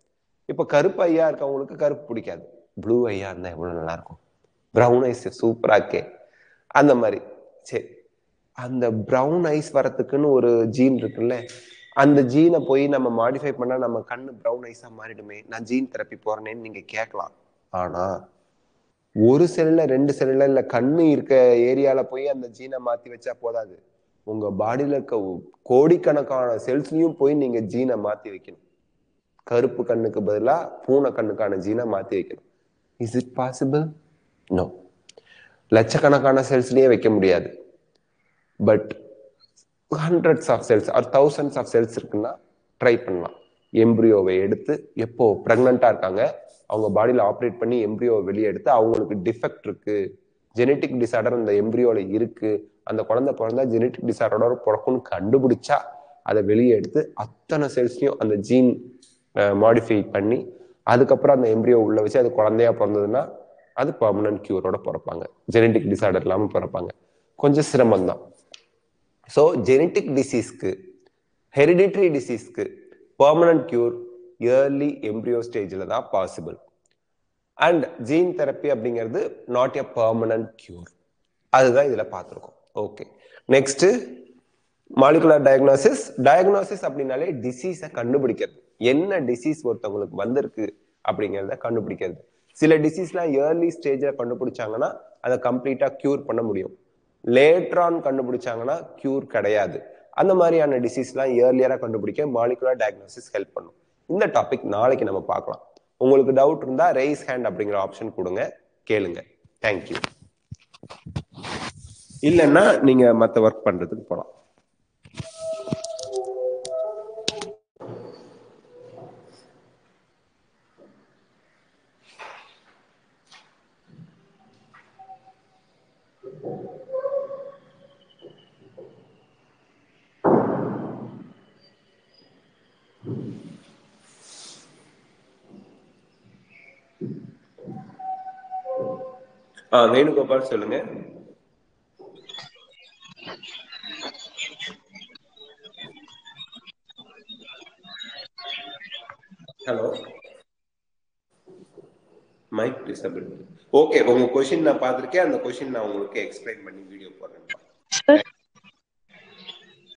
இப்போ கருப்பு ஐயா இருக்கவங்களுக்கு கருப்பு பிடிக்காது, ப்ளூ ஐயா இருந்தால் எவ்வளோ நல்லாயிருக்கும், ப்ரௌன் ஐஸ் சூப்பராக்கே, அந்த மாதிரி. சரி, அந்த ப்ரௌன் ஐஸ் வரத்துக்குன்னு ஒரு ஜீன் இருக்குல்ல, அந்த ஜீனை போய் நம்ம மாடிஃபை பண்ணால் நம்ம கண்ணு ப்ரௌன் ஐஸாக மாறிடுமே, நான் ஜீன் தெரப்பி போகிறேன்னு நீங்கள் கேட்கலாம். ஆனால் ஒரு செல்லில், ரெண்டு செல்லில், இல்லை கண்ணு இருக்க ஏரியாவில் போய் அந்த ஜீனை மாற்றி வச்சா போதாது, உங்கள் பாடியில் இருக்க கோடிக்கணக்கான செல்ஸ்லையும் போய் நீங்கள் ஜீனை மாற்றி வைக்கணும். கருப்பு கண்ணுக்கு பதிலாக பூனை கண்ணுக்கான ஜீனை மாற்றி வைக்கணும். Is it possible? நோ. லட்சக்கணக்கான செல்ஸ்லேயே வைக்க முடியாது. But hundreds of cells or thousands of cells இருக்குன்னா ட்ரை பண்ணலாம். எம்ப்ரியோவை எடுத்து, எப்போ ப்ரெக்னெண்ட்டாக இருக்காங்க அவங்க பாடியில் ஆப்ரேட் பண்ணி எம்ப்ரியோவை வெளியே எடுத்து, அவங்களுக்கு டிஃபெக்ட் இருக்குது, ஜெனட்டிக் டிசார்டர் அந்த எம்ப்ரியோவில் இருக்குது, அந்த குழந்தை பிறந்தா ஜெனட்டிக் டிசார்டரோட பிறக்கும்னு கண்டுபிடிச்சா அதை வெளியே எடுத்து அத்தனை செல்ஸ்லையும் அந்த ஜீன் மாடிஃபை பண்ணி அதுக்கப்புறம் அந்த எம்ப்ரியோ உள்ள வச்சு அது குழந்தையா பிறந்ததுன்னா அது பர்மனன்ட் கியூரோட பிறப்பாங்க, ஜெனட்டிக் டிசார்டர் இல்லாமல் பிறப்பாங்க. கொஞ்சம் சிரமம்தான். ஸோ ஜெனட்டிக் டிசீஸ்க்கு, ஹெரிடிட்ரி டிசீஸ்க்கு பர்மனன்ட் கியூர் இயர்லி எம்ப்ரியோ ஸ்டேஜில் தான் பாசிபிள். அண்ட் ஜீன் தெரப்பி அப்படிங்கிறது நாட் எ பர்மனன்ட் கியூர். அதுதான் இதில் பார்த்துருக்கோம். Okay, next molecular diagnosis. Diagnosis அப்படின்னாலே டிசீஸை கண்டுபிடிக்கிறது, என்ன டிசீஸ் ஒருத்தவங்களுக்கு வந்திருக்கு அப்படிங்கிறத கண்டுபிடிக்கிறது. சில டிசீஸ்லாம் இயர்லி ஸ்டேஜில் கண்டுபிடிச்சாங்கன்னா அதை கம்ப்ளீட்டாக க்யூர் பண்ண முடியும். லேட்ரான் கண்டுபிடிச்சாங்கன்னா க்யூர் கிடையாது. அந்த மாதிரியான டிசீஸ்லாம் இயர்லியராக கண்டுபிடிக்க மாலிகுலர் டயக்னோசிஸ் ஹெல்ப் பண்ணும். இந்த டாபிக் நாளைக்கு நம்ம பார்க்கலாம். உங்களுக்கு டவுட் இருந்தால் ரேஸ் ஹேண்ட் அப்படிங்கிற ஆப்ஷன் கொடுங்க, கேளுங்க. தேங்க்யூ. இல்லைன்னா நீங்கள் மற்ற ஒர்க் பண்ணுறதுக்கு போகலாம். வேணுகோபால் சொல்லுங்க. Hello, mic disable. ஓகே, உங்க கொஸ்டின் நான் பார்த்திருக்கேன், அந்த கொஸ்டின் நான் உங்களுக்கு எக்ஸ்பிளைன் பண்ணி வீடியோ போடுறேன்.